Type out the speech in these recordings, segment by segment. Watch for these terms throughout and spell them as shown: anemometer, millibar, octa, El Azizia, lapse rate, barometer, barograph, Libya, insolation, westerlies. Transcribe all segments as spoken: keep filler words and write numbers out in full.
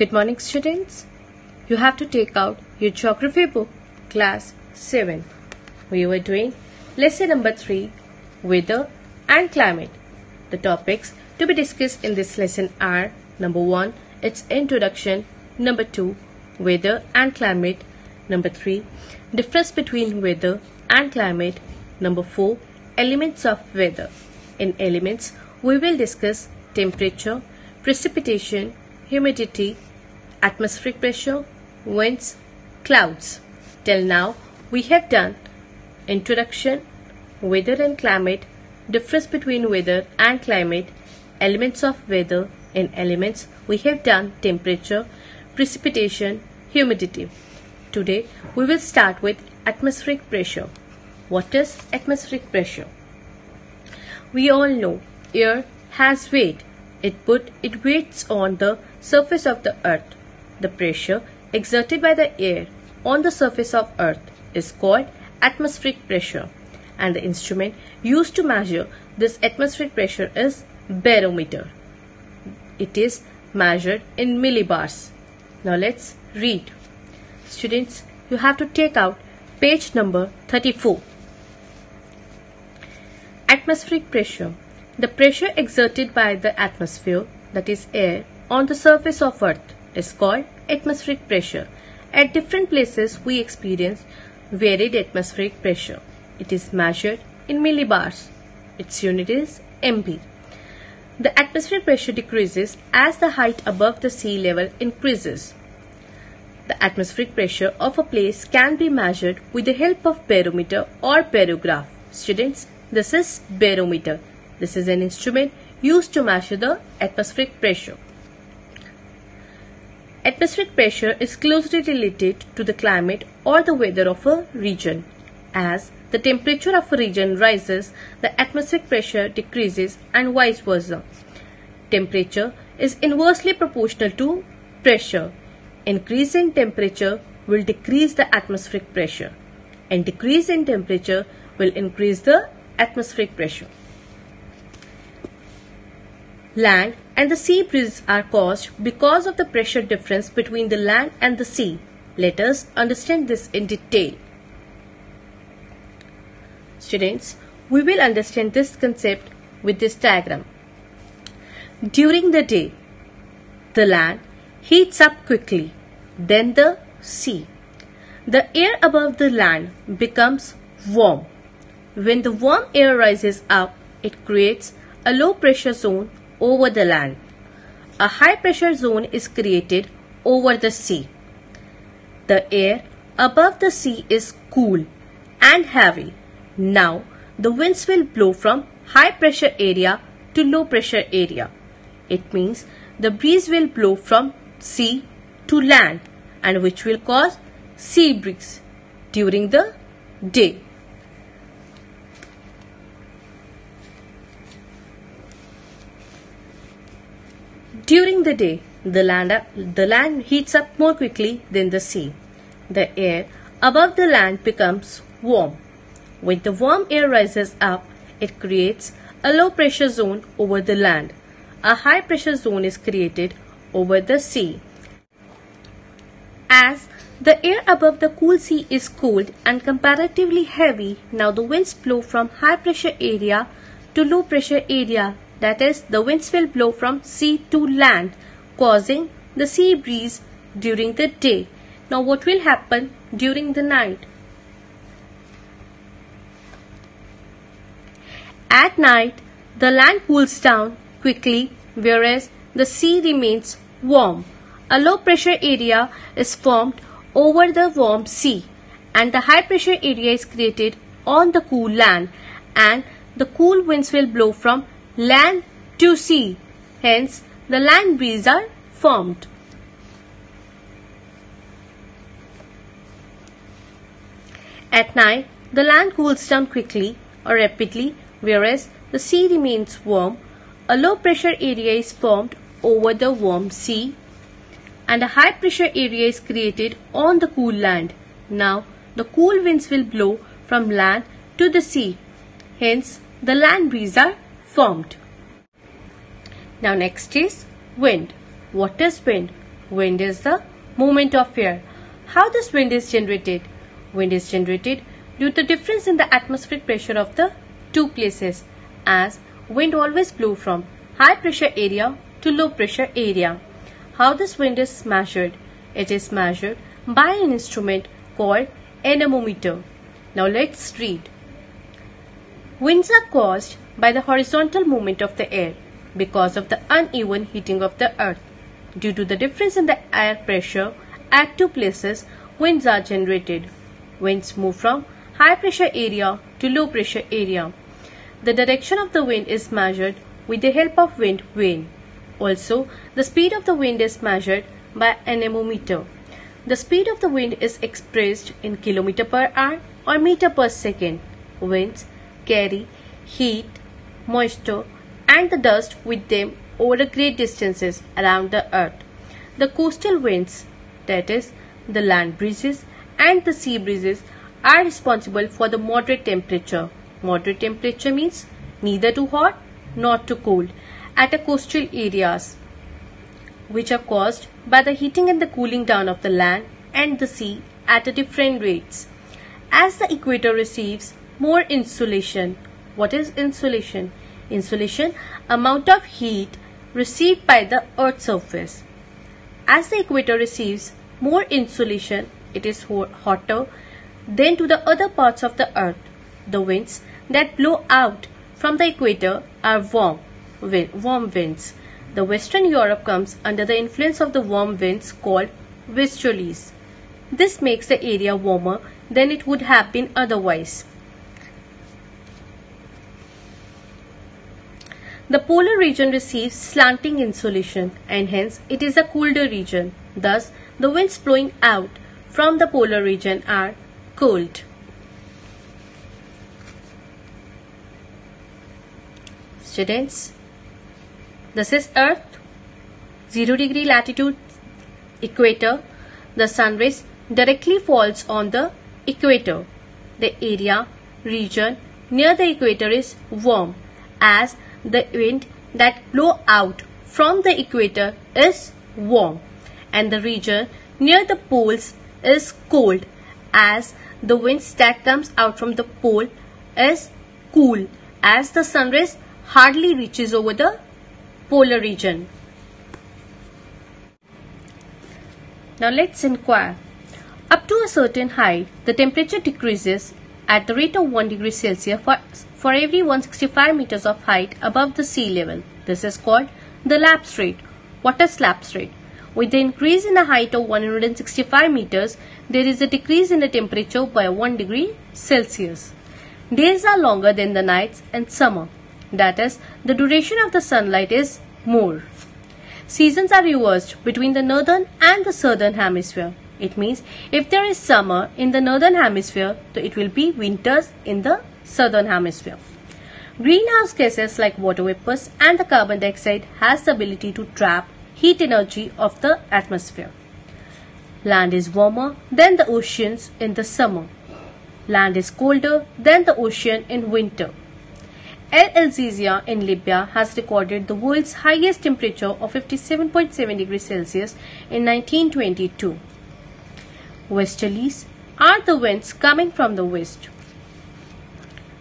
Good morning, students. You have to take out your geography book, class seven. We were doing lesson number three, weather and climate. The topics to be discussed in this lesson are number one, its introduction, number two, weather and climate, number three, difference between weather and climate, number four, elements of weather. In elements, we will discuss temperature, precipitation, humidity, atmospheric pressure, winds, clouds. Till now, we have done introduction, weather and climate, difference between weather and climate, elements of weather. In elements, we have done temperature, precipitation, humidity. Today, we will start with atmospheric pressure. What is atmospheric pressure? We all know air has weight. It put it weighs on the surface of the earth. The pressure exerted by the air on the surface of earth is called atmospheric pressure, and the instrument used to measure this atmospheric pressure is barometer. It is measured in millibars. Now let's read. Students, you have to take out page number thirty-four. Atmospheric pressure. The pressure exerted by the atmosphere, that is air, on the surface of earth is called atmospheric pressure. At different places we experience varied atmospheric pressure. It is measured in millibars. Its unit is M B. The atmospheric pressure decreases as the height above the sea level increases. The atmospheric pressure of a place can be measured with the help of barometer or barograph. Students, this is barometer. This is an instrument used to measure the atmospheric pressure. Atmospheric pressure is closely related to the climate or the weather of a region. As the temperature of a region rises, the atmospheric pressure decreases and vice versa. Temperature is inversely proportional to pressure. Increase in temperature will decrease the atmospheric pressure, and decrease in temperature will increase the atmospheric pressure. Land and the sea breeze are caused because of the pressure difference between the land and the sea. Let us understand this in detail. Students, we will understand this concept with this diagram. During the day, the land heats up quickly, then the sea. The air above the land becomes warm. When the warm air rises up, it creates a low pressure zone over the land. A high pressure zone is created over the sea. The air above the sea is cool and heavy. Now the winds will blow from high pressure area to low pressure area. It means the breeze will blow from sea to land, and which will cause sea breeze during the day. During the day, the land, the land heats up more quickly than the sea. The air above the land becomes warm. When the warm air rises up, it creates a low pressure zone over the land. A high pressure zone is created over the sea. As the air above the cool sea is cold and comparatively heavy, now the winds blow from high pressure area to low pressure area. That is, the winds will blow from sea to land, causing the sea breeze during the day. Now what will happen during the night? At night, the land cools down quickly, whereas the sea remains warm. A low pressure area is formed over the warm sea, and the high pressure area is created on the cool land, and the cool winds will blow from land to sea. Hence, the land breeze are formed. At night, the land cools down quickly or rapidly, whereas the sea remains warm. A low pressure area is formed over the warm sea, and a high pressure area is created on the cool land. Now, the cool winds will blow from land to the sea. Hence, the land breeze are formed. Now next is wind. What is wind? Wind is the movement of air. How this wind is generated? Wind is generated due to difference in the atmospheric pressure of the two places, as wind always blows from high pressure area to low pressure area. How this wind is measured? It is measured by an instrument called anemometer. Now let's read. Winds are caused by the horizontal movement of the air because of the uneven heating of the earth. Due to the difference in the air pressure at two places, winds are generated. Winds move from high pressure area to low pressure area. The direction of the wind is measured with the help of wind vane. Also, the speed of the wind is measured by anemometer. The speed of the wind is expressed in kilometer per hour or meter per second. Winds carry heat, moisture and the dust with them over great distances around the earth. The coastal winds, that is, the land breezes and the sea breezes, are responsible for the moderate temperature. Moderate temperature means neither too hot nor too cold at the coastal areas, which are caused by the heating and the cooling down of the land and the sea at different rates. As the equator receives more insolation. What is insolation? Insolation, amount of heat received by the earth's surface. As the equator receives more insolation, it is hotter than to the other parts of the earth. The winds that blow out from the equator are warm, warm winds. The Western Europe comes under the influence of the warm winds called westerlies. This makes the area warmer than it would have been otherwise. The polar region receives slanting insolation and hence it is a colder region. Thus, the winds blowing out from the polar region are cold. Students, this is Earth, zero degree latitude equator. The sun rays directly falls on the equator. The area region near the equator is warm, as the wind that blows out from the equator is warm, and the region near the poles is cold, as the winds that comes out from the pole is cool, as the sun rays hardly reaches over the polar region. Now let's inquire. Up to a certain height, the temperature decreases at the rate of one degree Celsius for, for every one hundred sixty-five meters of height above the sea level. This is called the lapse rate. What is lapse rate? With the increase in the height of one hundred sixty-five meters, there is a decrease in the temperature by one degree Celsius. Days are longer than the nights and summer. That is, the duration of the sunlight is more. Seasons are reversed between the northern and the southern hemisphere. It means if there is summer in the northern hemisphere, so it will be winters in the southern hemisphere. Greenhouse gases like water vapors and the carbon dioxide has the ability to trap heat energy of the atmosphere. Land is warmer than the oceans in the summer. Land is colder than the ocean in winter. El Azizia in Libya has recorded the world's highest temperature of fifty-seven point seven degrees Celsius in nineteen twenty-two. Westerlies are the winds coming from the west.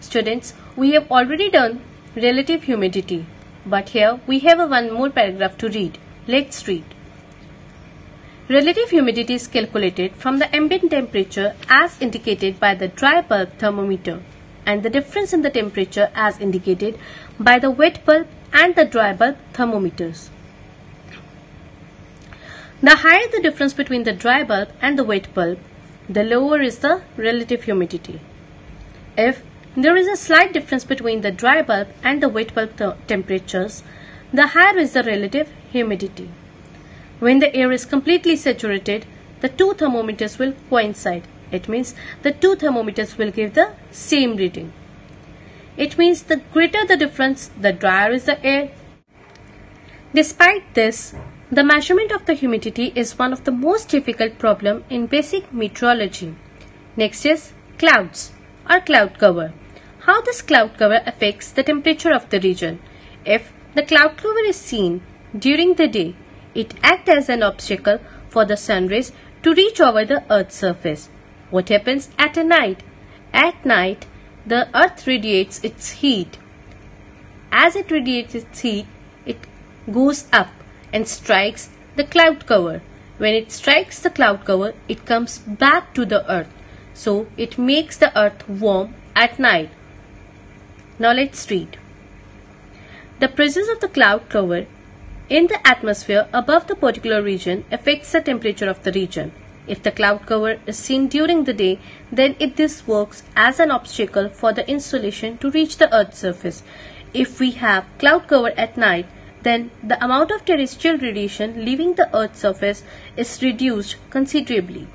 Students, we have already done relative humidity, but here we have a one more paragraph to read. Let's read. Relative humidity is calculated from the ambient temperature as indicated by the dry bulb thermometer, and the difference in the temperature as indicated by the wet bulb and the dry bulb thermometers. The higher the difference between the dry bulb and the wet bulb, the lower is the relative humidity. If there is a slight difference between the dry bulb and the wet bulb temperatures, the higher is the relative humidity. When the air is completely saturated, the two thermometers will coincide. It means the two thermometers will give the same reading. It means the greater the difference, the drier is the air. Despite this, the measurement of the humidity is one of the most difficult problem in basic meteorology. Next is clouds or cloud cover. How this cloud cover affects the temperature of the region? If the cloud cover is seen during the day, It acts as an obstacle for the sun rays to reach over the earth's surface. What happens at night? At night, the earth radiates its heat. As it radiates its heat, it goes up and strikes the cloud cover. When it strikes the cloud cover, it comes back to the earth. So, it makes the earth warm at night. Now, let's read. The presence of the cloud cover in the atmosphere above the particular region affects the temperature of the region. If the cloud cover is seen during the day, then it this works as an obstacle for the insolation to reach the earth's surface. If we have cloud cover at night, then the amount of terrestrial radiation leaving the earth's surface is reduced considerably.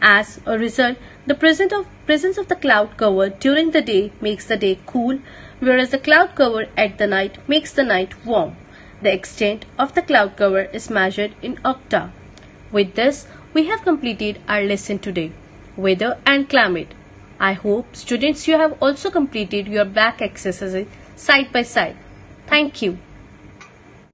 As a result, the presence of, presence of the cloud cover during the day makes the day cool, whereas the cloud cover at the night makes the night warm. The extent of the cloud cover is measured in octa. With this, we have completed our lesson today, Weather and Climate. I hope, students, you have also completed your back exercises side by side. Thank you.